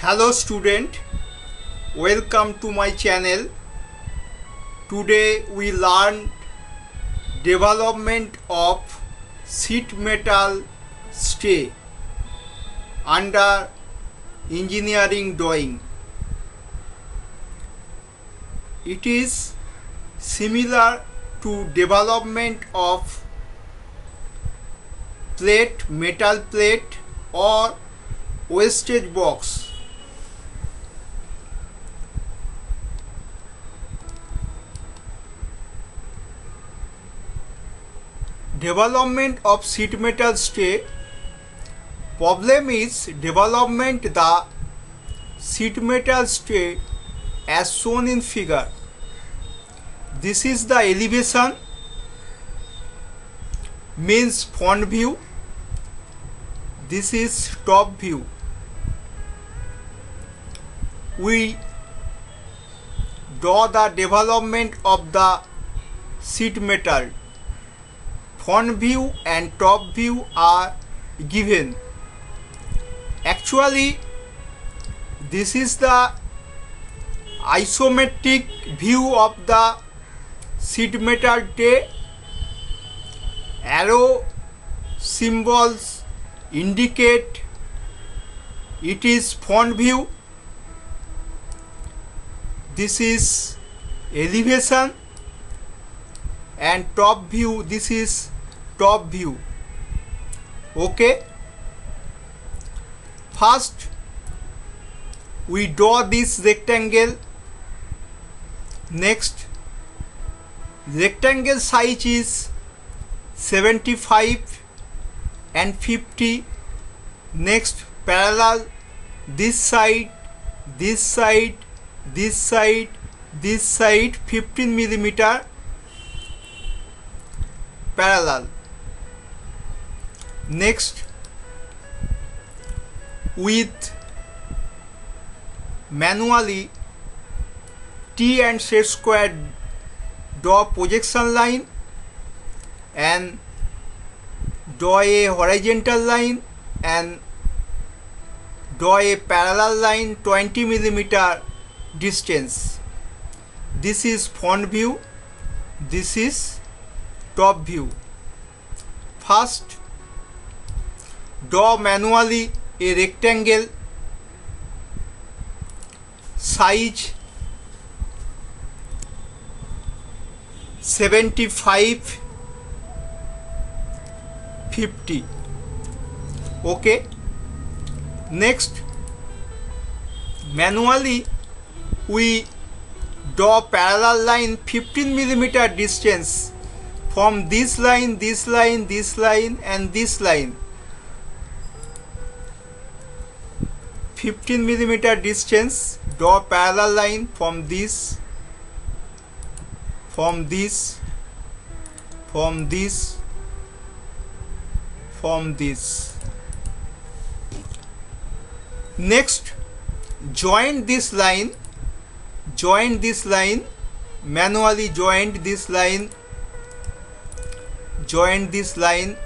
Hello student, welcome to my channel. Today we learned development of sheet metal stay under engineering drawing. It is similar to development of plate, metal plate or wastage box. Development of sheet metal stay. Problem is development the sheet metal stay as shown in figure. This is the elevation, means front view. This is top view. We draw the development of the sheet metal. Front view and top view are given. Actually, this is the isometric view of the sheet metal tray. Arrow symbols indicate it is front view. This is elevation and top view. This is top view. Okay, first we draw this rectangle. Next, rectangle size is 75 and 50. Next, parallel this side 15 millimeter parallel. Next, with manually T and set square draw projection line and draw a horizontal line and draw a parallel line 20 millimeter distance. This is front view, this is top view. First, draw manually a rectangle size 75 50. Okay, next manually we draw parallel line 15 millimeter distance from this line and this line. 15 millimeter distance, draw parallel line from this. Next, join this line manually. Join this line.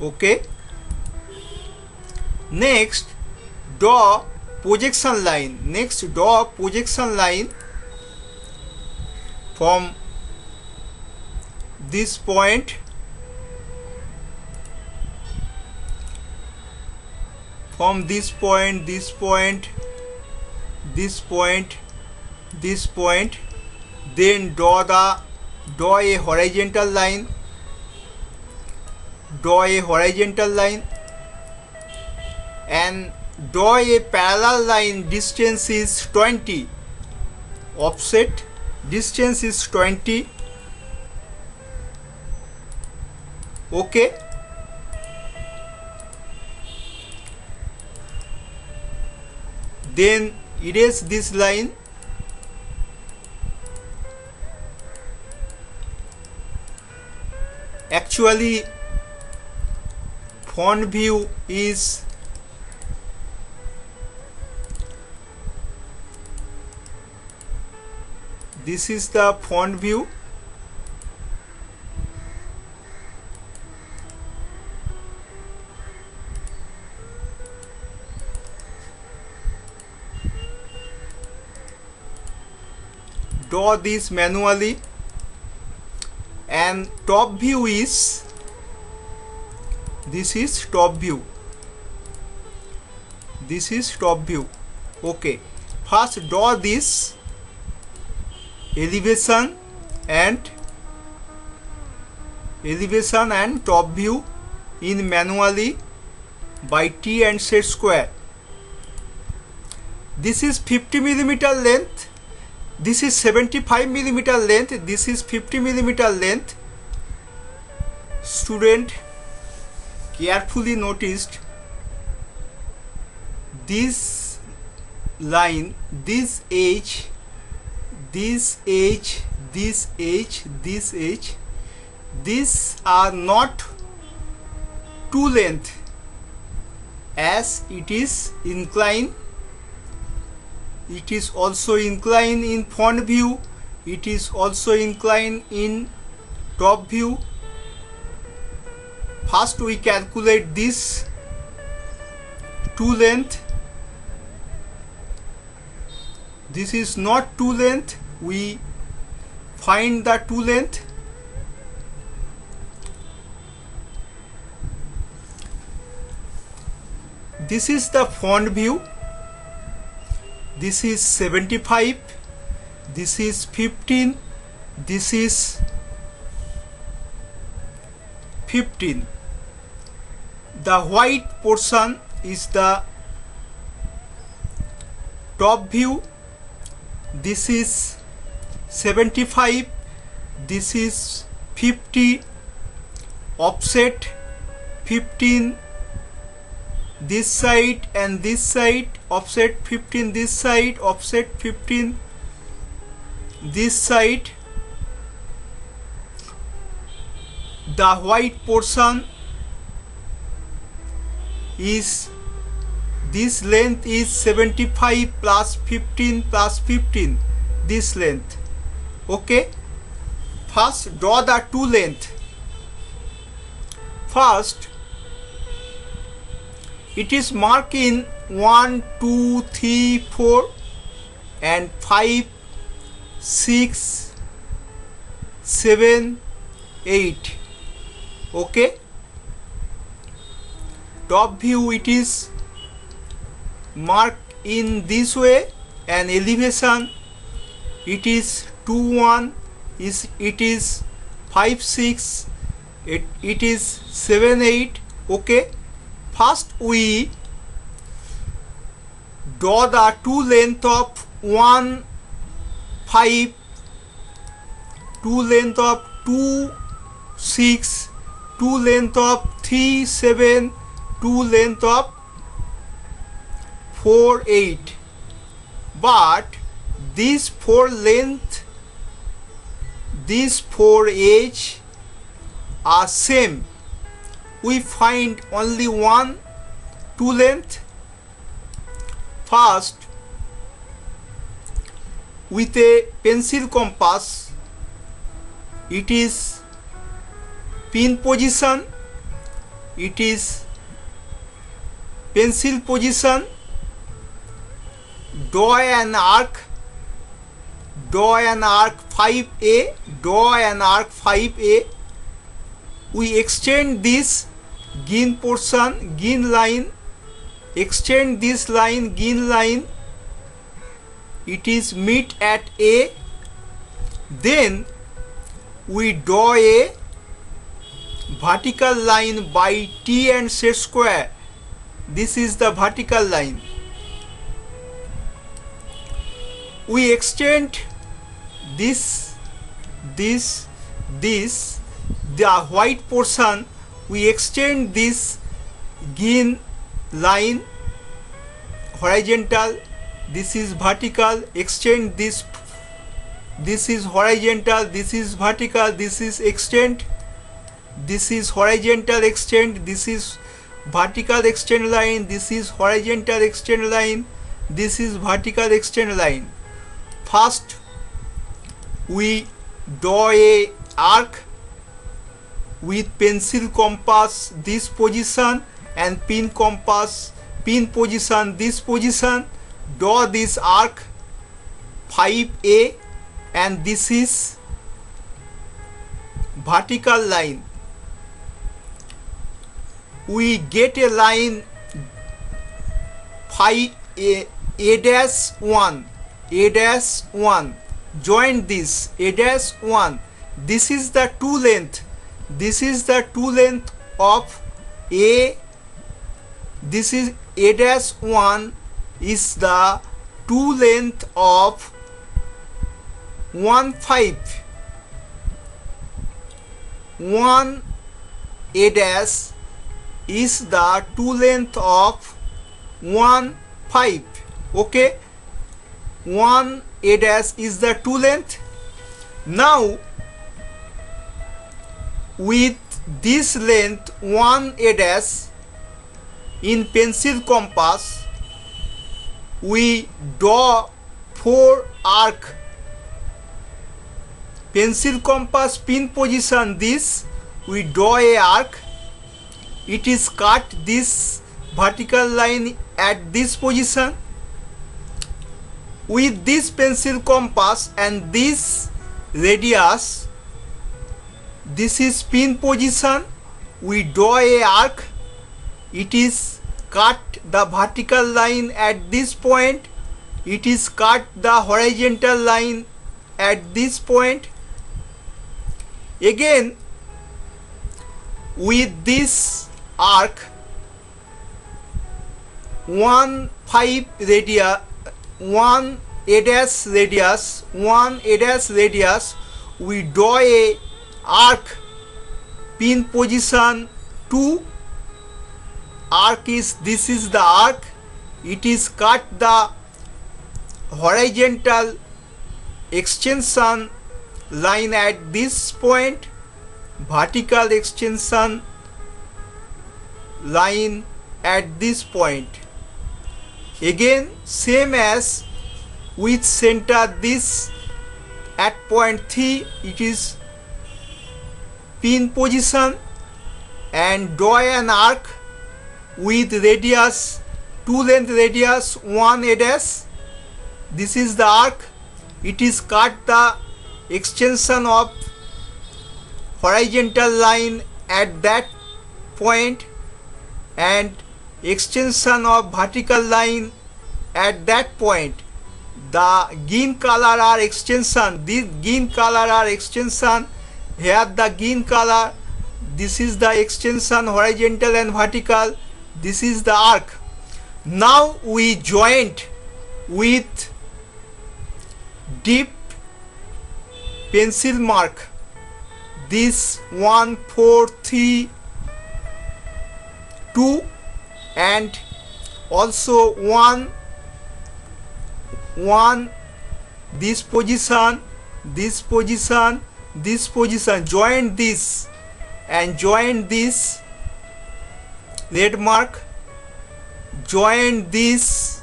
Okay, next draw projection line. From this point, this point, then draw a horizontal line. And draw a parallel line. Distance is 20. Offset distance is 20. Okay, then erase this line. Actually, front view is This is the front view. Draw this manually, and top view is, this is top view. This is top view. Okay, first draw this elevation and top view in manually by T and set square. This is 50 millimeter length. This is 75 millimeter length. This is 50 millimeter length. Student carefully noticed this line, this edge, this edge, this edge, this edge. These are not two length, as it is inclined. It is also inclined in front view. It is also inclined in top view. First we calculate this two length. This is not two length. We find the two length. This is the front view. This is 75, this is 15, this is 15. The white portion is the top view. This is 75, this is 50, offset 15. This side and this side, offset 15, this side, offset 15, this side. The white portion is, this length is 75 plus 15 plus 15, this length. Okay, first draw the two length. First, it is marked in 1, 2, 3, 4 and 5, 6, 7, 8. Okay. Top view, it is marked in this way, and elevation, it is 2, 1, it is 5, 6, it is 7, 8. Okay. First we draw the two length of 1, 5, two length of 2, 6, two length of 3, 7, two length of 4, 8. But these four length, these four edge are same. We find only one two length. First, with a pencil compass, it is pin position, it is pencil position. Draw an arc, draw an arc 5A, draw an arc 5A. We extend this green portion, green line, extend this line, green line. It is meet at A. Then we draw a vertical line by T and set square. This is the vertical line. We extend this, this, the white portion. We extend this green line horizontal, this is vertical, extend this, this is horizontal, this is vertical, this is extend, this is horizontal extend, this is vertical extend line, this is horizontal extend line, this is vertical extend line. First we draw a arc with pencil compass this position and pin compass pin position this position. Draw this arc 5A and this is vertical line. We get a line 5A A dash 1. Join this A dash 1. This is the two length. This is the two length of A. This is A dash 1 is the two length of 1 A dash is the two length of 1 5. Okay, 1 A dash is the two length. Now with this length 1 A dash in pencil compass, we draw 4 arc. Pencil compass pin position this, we draw a arc. It is cut this vertical line at this position. With this pencil compass and this radius, this is pin position, we draw a arc. It is cut the vertical line at this point. It is cut the horizontal line at this point. Again, with this arc 1 A dash radius, we draw a arc pin position 2. Arc is this is the arc. It is cut the horizontal extension line at this point, vertical extension line at this point. Again same as with center, this at point 3 it is pin position, and draw an arc with radius two length radius 1 A dash. This is the arc. It is cut the extension of horizontal line at that point and extension of vertical line at that point. The green color are extension. This green color are extension. Here the green color. This is the extension horizontal and vertical. This is the arc. Now we joined with deep pencil mark. This 1 4 3 2 and also 1 1, this position, join this and join this red mark, join this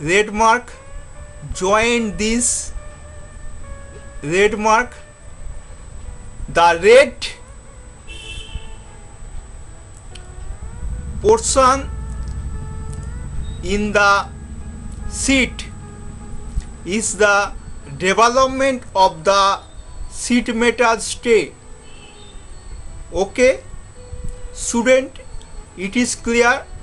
red mark, join this red mark. The red portion in the sheet is the development of the sheet metal tray. Okay, student, it is clear.